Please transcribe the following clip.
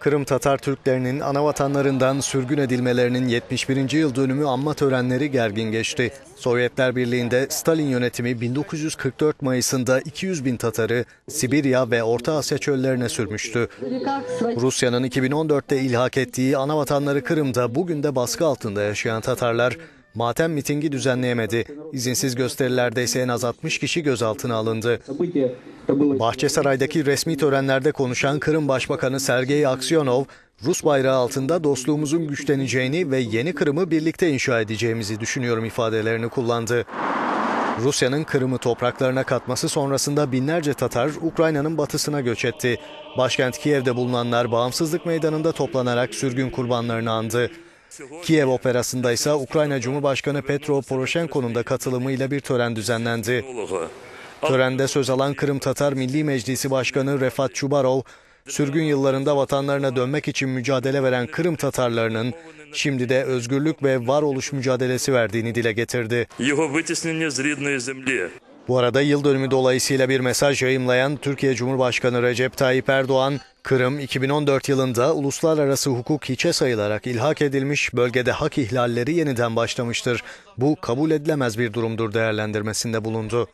Kırım Tatar Türklerinin anavatanlarından sürgün edilmelerinin 71. yıl dönümü anma törenleri gergin geçti. Sovyetler Birliği'nde Stalin yönetimi 1944 Mayıs'ında 200 bin Tatar'ı Sibirya ve Orta Asya çöllerine sürmüştü. Rusya'nın 2014'te ilhak ettiği anavatanları Kırım'da bugün de baskı altında yaşayan Tatarlar matem mitingi düzenleyemedi. İzinsiz gösterilerde ise en az 60 kişi gözaltına alındı. Bahçesaray'daki resmi törenlerde konuşan Kırım Başbakanı Sergey Aksiyonov, Rus bayrağı altında dostluğumuzun güçleneceğini ve yeni Kırım'ı birlikte inşa edeceğimizi düşünüyorum ifadelerini kullandı. Rusya'nın Kırım'ı topraklarına katması sonrasında binlerce Tatar Ukrayna'nın batısına göç etti. Başkent Kiev'de bulunanlar Bağımsızlık Meydanı'nda toplanarak sürgün kurbanlarını andı. Kiev Operası'nda ise Ukrayna Cumhurbaşkanı Petro Poroshenko'nun da katılımıyla bir tören düzenlendi. Törende söz alan Kırım Tatar Milli Meclisi Başkanı Refat Çubarov, sürgün yıllarında vatanlarına dönmek için mücadele veren Kırım Tatarlarının şimdi de özgürlük ve varoluş mücadelesi verdiğini dile getirdi. Bu arada yıl dönümü dolayısıyla bir mesaj yayımlayan Türkiye Cumhurbaşkanı Recep Tayyip Erdoğan, Kırım 2014 yılında uluslararası hukuk hiçe sayılarak ilhak edilmiş, bölgede hak ihlalleri yeniden başlamıştır. Bu kabul edilemez bir durumdur değerlendirmesinde bulundu.